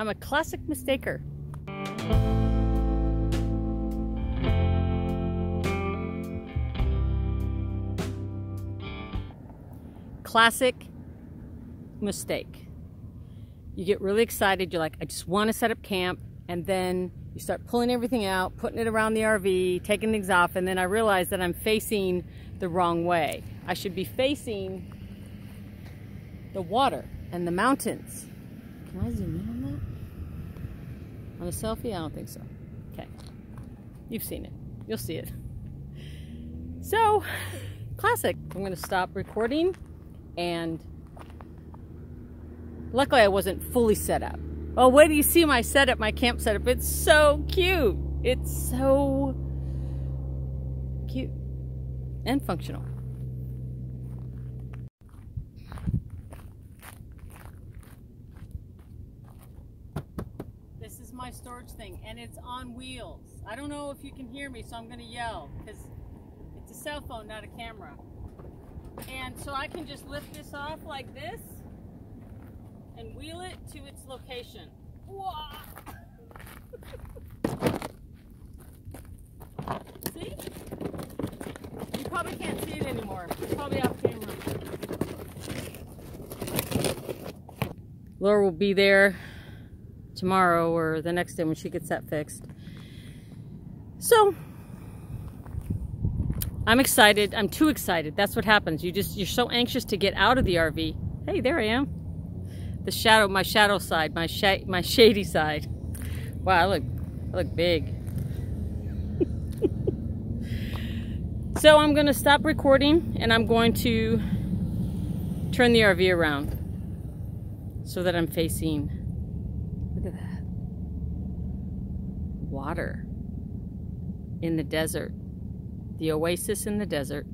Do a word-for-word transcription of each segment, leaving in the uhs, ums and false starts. I'm a classic mistaker. Classic mistake. You get really excited. You're like, I just want to set up camp. And then you start pulling everything out, putting it around the R V, taking things off. And then I realize that I'm facing the wrong way. I should be facing the water and the mountains. Can I zoom in on that? On a selfie? I don't think so. Okay. You've seen it. You'll see it. So, classic. I'm going to stop recording, and luckily I wasn't fully set up. Oh, wait till you see my setup, my camp setup. It's so cute. It's so cute and functional. This is my storage thing, and it's on wheels. I don't know if you can hear me, so I'm going to yell because it's a cell phone, not a camera. And so I can just lift this off like this and wheel it to its location. See? You probably can't see it anymore. It's probably off camera. Laura will be there tomorrow or the next day when she gets that fixed. So, I'm excited. I'm too excited. That's what happens. You just, you're so anxious to get out of the R V. Hey, there I am. The shadow, my shadow side, my sh my shady side. Wow, I look, I look big. So I'm gonna stop recording, and I'm going to turn the R V around so that I'm facing, look at that, water in the desert, the oasis in the desert.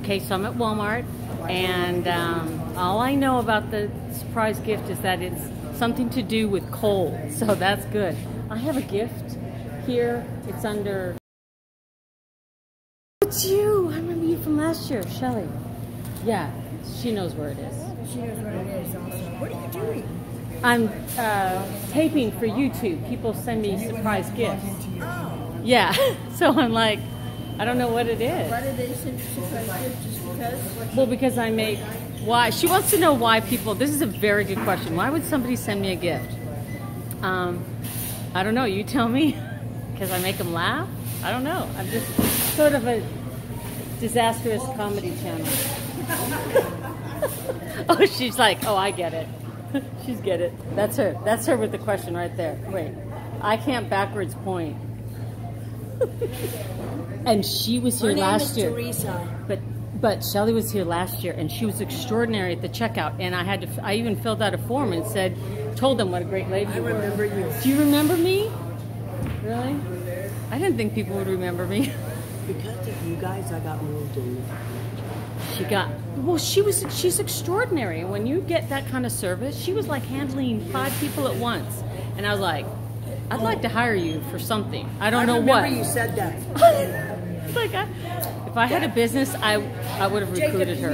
Okay, so I'm at Walmart, and um, all I know about the surprise gift is that it's something to do with cold, so that's good. I have a gift here. It's under... It's you! I remember you from last year, Shelly. Yeah, she knows where it is. She knows where it is also. What are you doing? I'm uh, taping for YouTube. People send me surprise gifts. Oh. Yeah, so I'm like, I don't know what it is. Why did they send surprise gifts? Well, because I make, why, she wants to know why people, this is a very good question. Why would somebody send me a gift? Um, I don't know, you tell me, because I make them laugh? I don't know, I'm just sort of a disastrous comedy channel. Oh, she's like, oh, I get it. She's get it. That's her, that's her with the question right there. Wait, I can't backwards point. And she was here last year. Her name is Teresa. But But Shelly was here last year, and she was extraordinary at the checkout. And I had to—I even filled out a form and said, told them what a great lady you were. I remember you. Do you remember me? Really? I didn't think people would remember me. Because of you guys, I got moved in. She got. Well, she was. She's extraordinary. And when you get that kind of service, she was like handling five people at once. And I was like, I'd like to hire you for something. I don't I know what. I remember you said that. It's like I. If I had a business, I I would have recruited her.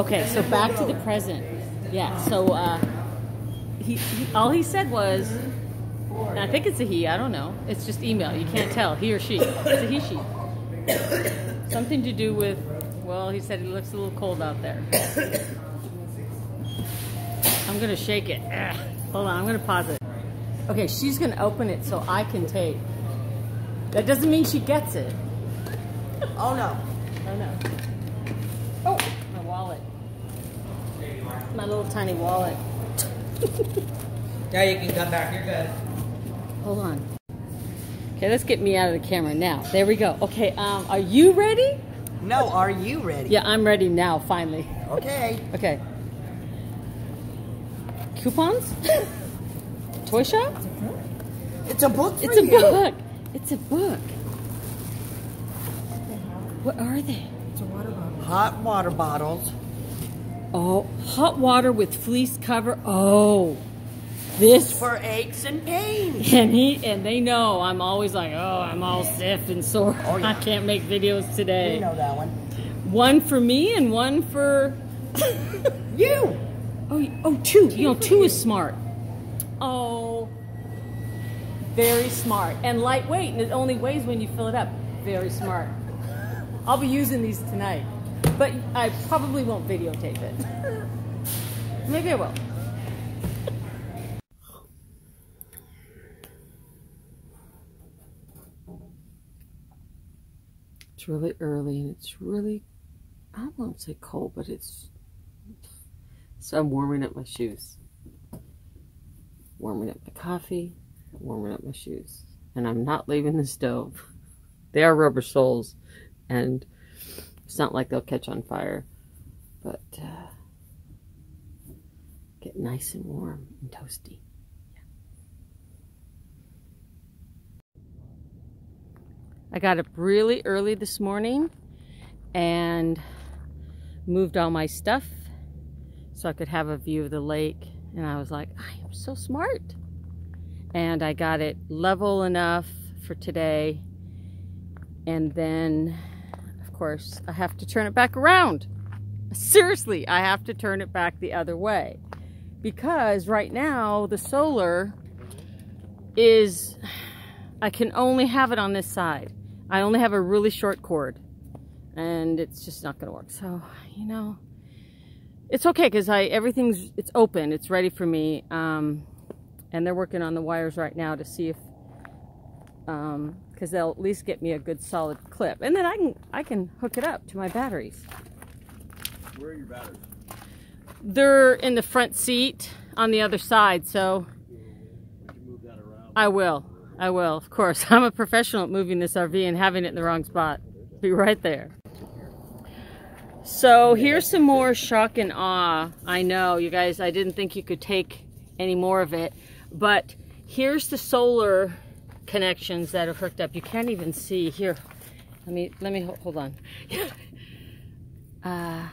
Okay, so back to the present. Yeah. So uh, he, he all he said was, and I think it's a he. I don't know. It's just email. You can't tell he or she. It's a he she. Something to do with. Well, he said it looks a little cold out there. I'm gonna shake it. Hold on. I'm gonna pause it. Okay, she's gonna open it so I can tape. That doesn't mean she gets it. Oh no. Oh no. Oh! My wallet. My little tiny wallet. Now you can come back. You're good. Hold on. Okay, let's get me out of the camera now. There we go. Okay, um, are you ready? No, are you ready? Yeah, I'm ready now, finally. Okay. Okay. Coupons? Toy shop? It's a book for It's a you. book. It's a book. What are they? It's a water bottle. Hot water bottles. Oh, hot water with fleece cover. Oh, this it's for aches and pains. And he and they know I'm always like, oh, I'm all stiff and sore. Oh, yeah. I can't make videos today. You know that one. One for me and one for you. Oh, oh, two. You know, two is smart. Oh, very smart. And lightweight, and it only weighs when you fill it up. Very smart. I'll be using these tonight, but I probably won't videotape it. Maybe I will. It's really early, and it's really, I won't say cold, but it's, so I'm warming up my shoes. Warming up my coffee, warming up my shoes. And I'm not leaving the stove. They are rubber soles, and it's not like they'll catch on fire, but uh, get nice and warm and toasty. I got up really early this morning and moved all my stuff so I could have a view of the lake. And I was like, I am so smart. And I got it level enough for today. And then, of course, I have to turn it back around. Seriously, I have to turn it back the other way. Because right now, the solar is, I can only have it on this side. I only have a really short cord, and it's just not going to work. So, you know, it's okay because I everything's it's open. It's ready for me, um, and they're working on the wires right now to see if um, because they'll at least get me a good solid clip, and then I can I can hook it up to my batteries. Where are your batteries? They're in the front seat on the other side, so yeah, we can move that around. I will. I will, of course. I'm a professional at moving this R V and having it in the wrong spot. Be right there. So here's some more shock and awe. I know, you guys, I didn't think you could take any more of it, but here's the solar connections that are hooked up. You can't even see here. Let me, let me hold on. uh,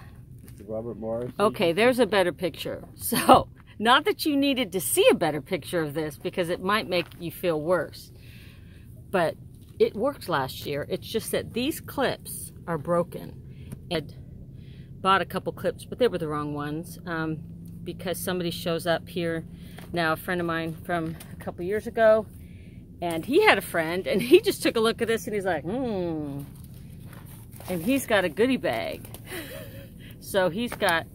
Robert Morris. Okay, there's a better picture. So. Not that you needed to see a better picture of this because it might make you feel worse, but it worked last year. It's just that these clips are broken. I bought a couple clips, but they were the wrong ones um, because somebody shows up here now, a friend of mine from a couple years ago, and he had a friend, and he just took a look at this, and he's like, hmm, and he's got a goodie bag. So he's got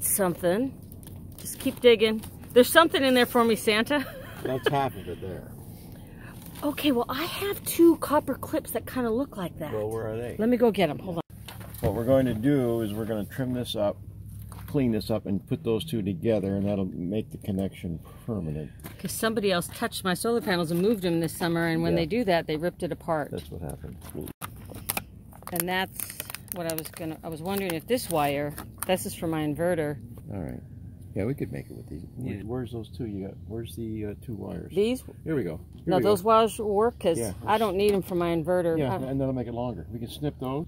something. Just keep digging. There's something in there for me, Santa. That's half of it there. Okay, well, I have two copper clips that kind of look like that. Well, where are they? Let me go get them. Hold on. What we're going to do is we're going to trim this up, clean this up, and put those two together, and that'll make the connection permanent. Because somebody else touched my solar panels and moved them this summer, and when yeah. they do that, they ripped it apart. That's what happened. And that's what I was going to... I was wondering if this wire... This is for my inverter. All right. Yeah, we could make it with these. Yeah. Where's those two you got? Where's the uh, two wires? These? Here we go. Here no, we those go. wires will work because yeah, I don't need them for my inverter. Yeah, I'm... and that'll make it longer. We can snip those.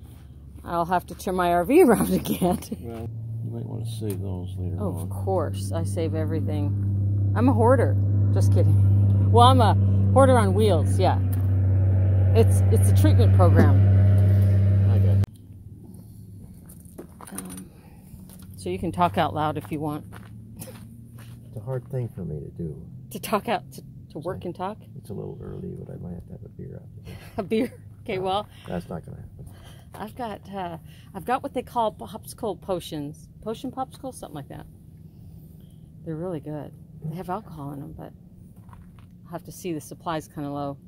I'll have to turn my R V around again. Well, you might want to save those later oh, on. Of course. I save everything. I'm a hoarder. Just kidding. Well, I'm a hoarder on wheels, yeah. It's, it's a treatment program. Um, so you can talk out loud if you want. It's a hard thing for me to do. To talk out, to, to work and talk? It's a little early, but I might have to have a beer after this. A beer? Okay, uh, well. That's not going to happen. I've got, uh, I've got what they call popsicle potions. Potion popsicle? Something like that. They're really good. They have alcohol in them, but I'll have to see, the supply's kind of low.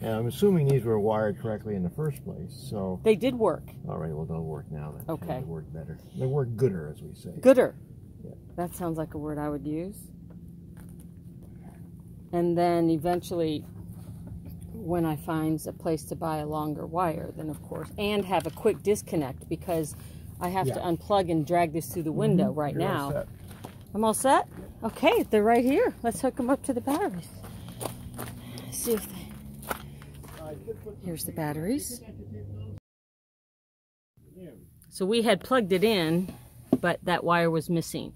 Yeah, I'm assuming these were wired correctly in the first place, so. They did work. All right, well, they'll work now then. Okay. They work better. They work gooder, as we say. Gooder. That sounds like a word I would use. And then eventually, when I find a place to buy a longer wire, then of course, and have a quick disconnect because I have yeah. to unplug and drag this through the window mm-hmm. right You're now. All set. I'm all set? Yeah. Okay, they're right here. Let's hook them up to the batteries. Let's see if they... Here's the batteries. So we had plugged it in, but that wire was missing.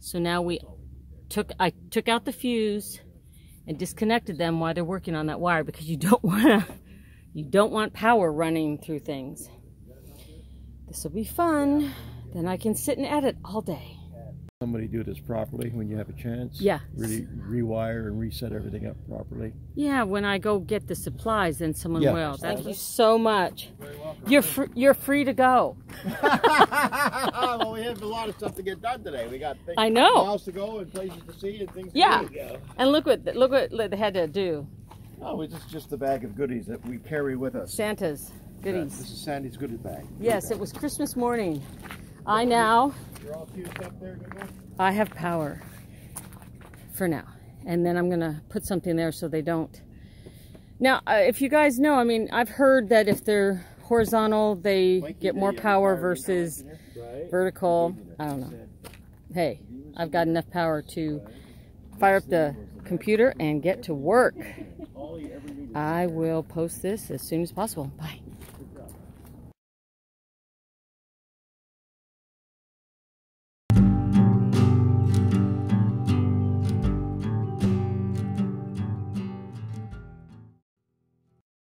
So now we took, I took out the fuse and disconnected them while they're working on that wire because you don't want to, you don't want power running through things. This will be fun. Then I can sit and edit all day. Somebody do this properly when you have a chance? Yeah. Really rewire and reset everything up properly? Yeah, when I go get the supplies, then someone yeah. will. Thank you so much. You're very welcome. You're, fr you're free to go. Well, we have a lot of stuff to get done today. We got things I know. miles to go and places to see and things yeah. to do. Yeah, and look what, look what they had to do. Oh, it's just, just the bag of goodies that we carry with us. Santa's goodies. Yeah, this is Sandy's goodie bag. Goodie yes, bag. It was Christmas morning. I now, You're all fused up there, good I have power for now. And then I'm going to put something there so they don't. Now, uh, if you guys know, I mean, I've heard that if they're horizontal, they Mikey get more power versus right. vertical. I don't know. Hey, I've got enough power to fire up the computer and get to work. I will post this as soon as possible. Bye.